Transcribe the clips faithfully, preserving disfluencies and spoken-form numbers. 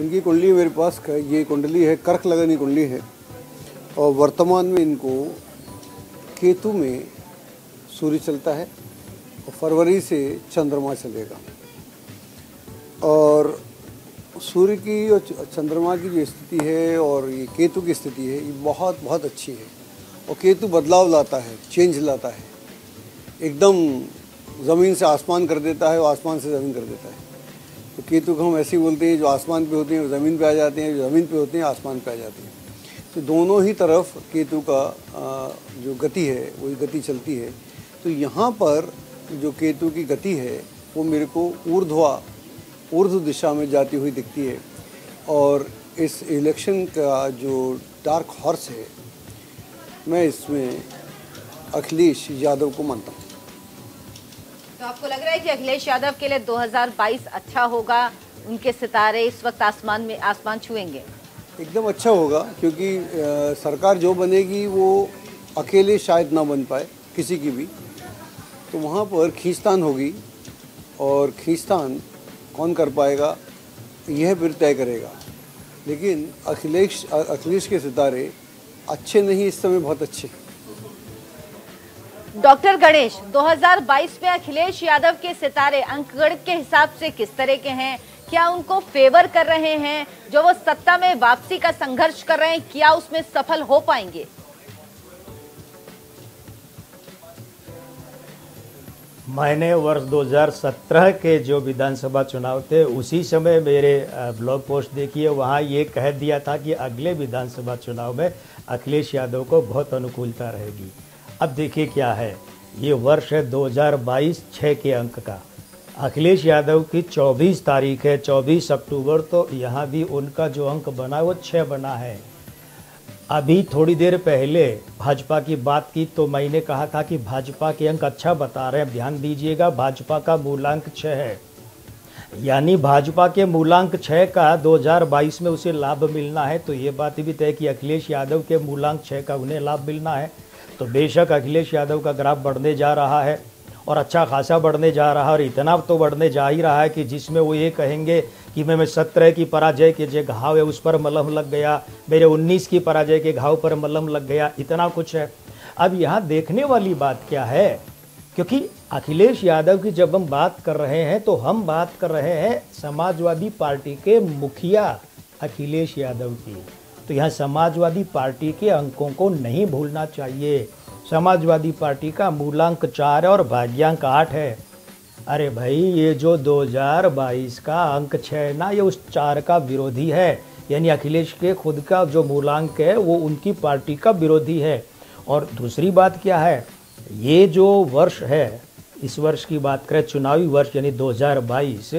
इनकी कुंडली मेरे पास ये कुंडली है, कर्क लगन कुंडली है और वर्तमान में इनको केतु में सूर्य चलता है और फरवरी से चंद्रमा चलेगा। और सूर्य की और चंद्रमा की जो स्थिति है और ये केतु की स्थिति है ये बहुत बहुत अच्छी है। और केतु बदलाव लाता है, चेंज लाता है, एकदम ज़मीन से आसमान कर देता है और आसमान से ज़मीन कर देता है। तो केतु को हम ऐसे ही बोलते हैं, जो आसमान पे होते हैं वो ज़मीन पे आ जाते हैं, जो ज़मीन पे होते हैं आसमान पे आ जाते हैं। तो दोनों ही तरफ केतु का जो गति है वही गति चलती है। तो यहाँ पर जो केतु की गति है वो मेरे को ऊर्ध्वा ऊर्ध्व दिशा में जाती हुई दिखती है। और इस इलेक्शन का जो डार्क हॉर्स है, मैं इसमें अखिलेश यादव को मानता हूँ। तो आपको लग रहा है कि अखिलेश यादव के लिए दो हज़ार बाईस अच्छा होगा, उनके सितारे इस वक्त आसमान में आसमान छुएंगे? एकदम अच्छा होगा, क्योंकि आ, सरकार जो बनेगी वो अकेले शायद ना बन पाए किसी की भी। तो वहाँ पर खींचतान होगी और खींचतान कौन कर पाएगा यह फिर तय करेगा। लेकिन अखिलेश अखिलेश के सितारे अच्छे नहीं, इस समय बहुत अच्छे। डॉक्टर गणेश, दो हज़ार बाईस में अखिलेश यादव के सितारे अंकगणित के हिसाब से किस तरह के हैं? क्या उनको फेवर कर रहे हैं? जो वो सत्ता में वापसी का संघर्ष कर रहे हैं, क्या उसमें सफल हो पाएंगे? मैंने वर्ष दो हज़ार सत्रह के जो विधानसभा चुनाव थे उसी समय मेरे ब्लॉग पोस्ट देखिए, वहाँ ये कह दिया था कि अगले विधानसभा चुनाव में अखिलेश यादव को बहुत अनुकूलता रहेगी। अब देखिए क्या है, ये वर्ष है दो हज़ार बाईस, छः के अंक का। अखिलेश यादव की चौबीस तारीख है, चौबीस अक्टूबर, तो यहाँ भी उनका जो अंक बना वो छः बना है। अभी थोड़ी देर पहले भाजपा की बात की तो मैंने कहा था कि भाजपा के अंक अच्छा बता रहे हैं, ध्यान दीजिएगा। भाजपा का मूलांक छः है, यानी भाजपा के मूलांक छः का दो हज़ार बाईस में उसे लाभ मिलना है। तो ये बात भी तय कि अखिलेश यादव के मूलांक छः का उन्हें लाभ मिलना है। तो बेशक अखिलेश यादव का ग्राफ बढ़ने जा रहा है और अच्छा खासा बढ़ने जा रहा है, और इतना तो बढ़ने जा ही रहा है कि जिसमें वो ये कहेंगे कि मैं मैं सत्रह की पराजय के जो घाव है उस पर मलहम लग गया, मेरे उन्नीस की पराजय के घाव पर मलहम लग गया, इतना कुछ है। अब यहाँ देखने वाली बात क्या है, क्योंकि अखिलेश यादव की जब हम बात कर रहे हैं तो हम बात कर रहे हैं समाजवादी पार्टी के मुखिया अखिलेश यादव की। तो यहाँ समाजवादी पार्टी के अंकों को नहीं भूलना चाहिए। समाजवादी पार्टी का मूलांक चार और भाग्यांक आठ है। अरे भाई, ये जो दो हज़ार बाईस का अंक छः ना, ये उस चार का विरोधी है। यानी अखिलेश के खुद का जो मूलांक है वो उनकी पार्टी का विरोधी है। और दूसरी बात क्या है, ये जो वर्ष है, इस वर्ष की बात करें, चुनावी वर्ष यानी दो हज़ार बाईस,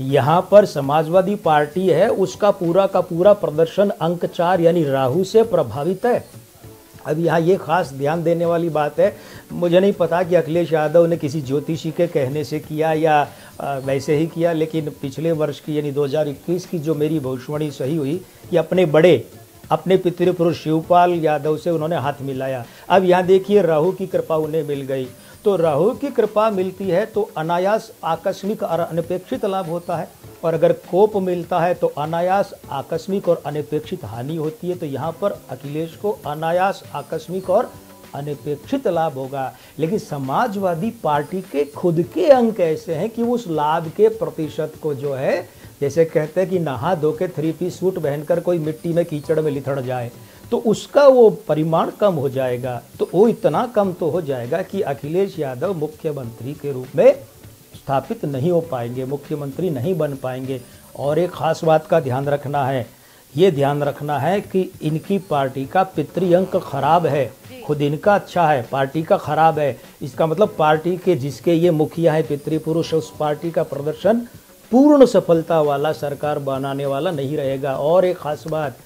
यहाँ पर समाजवादी पार्टी है उसका पूरा का पूरा प्रदर्शन अंक चार यानी राहु से प्रभावित है। अब यहाँ ये खास ध्यान देने वाली बात है। मुझे नहीं पता कि अखिलेश यादव ने किसी ज्योतिषी के कहने से किया या वैसे ही किया, लेकिन पिछले वर्ष की यानी दो हज़ार इक्कीस की जो मेरी भविष्यवाणी सही हुई कि अपने बड़े अपने पितृपुरुष शिवपाल यादव से उन्होंने हाथ मिलाया। अब यहाँ देखिए, राहु की कृपा उन्हें मिल गई। तो राहु की कृपा मिलती है तो अनायास आकस्मिक और अनपेक्षित लाभ होता है, और अगर कोप मिलता है तो अनायास आकस्मिक और अनपेक्षित हानि होती है। तो यहाँ पर अखिलेश को अनायास आकस्मिक और अनपेक्षित लाभ होगा। लेकिन समाजवादी पार्टी के खुद के अंक ऐसे हैं कि उस लाभ के प्रतिशत को जो है, जैसे कहते हैं कि नहा धो के थ्री पीस सूट पहनकर कोई मिट्टी में कीचड़ में लिथड़ जाए, तो उसका वो परिमाण कम हो जाएगा। तो वो इतना कम तो हो जाएगा कि अखिलेश यादव मुख्यमंत्री के रूप में स्थापित नहीं हो पाएंगे, मुख्यमंत्री नहीं बन पाएंगे। और एक खास बात का ध्यान रखना है, ये ध्यान रखना है कि इनकी पार्टी का पितृअंक खराब है, खुद इनका अच्छा है, पार्टी का खराब है। इसका मतलब पार्टी के जिसके ये मुखिया है पितृपुरुष, उस पार्टी का प्रदर्शन पूर्ण सफलता वाला, सरकार बनाने वाला नहीं रहेगा। और एक खास बात,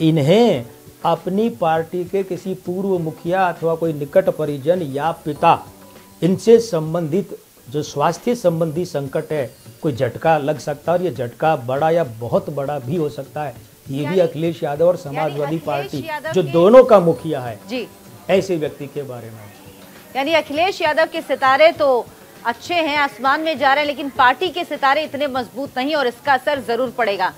इन्हें अपनी पार्टी के किसी पूर्व मुखिया अथवा कोई निकट परिजन या पिता, इनसे संबंधित जो स्वास्थ्य संबंधी संकट है, कोई झटका लग सकता है, और ये झटका बड़ा या बहुत बड़ा भी हो सकता है। ये भी अखिलेश यादव और समाजवादी पार्टी जो दोनों का मुखिया है जी, ऐसे व्यक्ति के बारे में, यानी अखिलेश यादव के सितारे तो अच्छे हैं, आसमान में जा रहे हैं, लेकिन पार्टी के सितारे इतने मजबूत नहीं, और इसका असर जरूर पड़ेगा।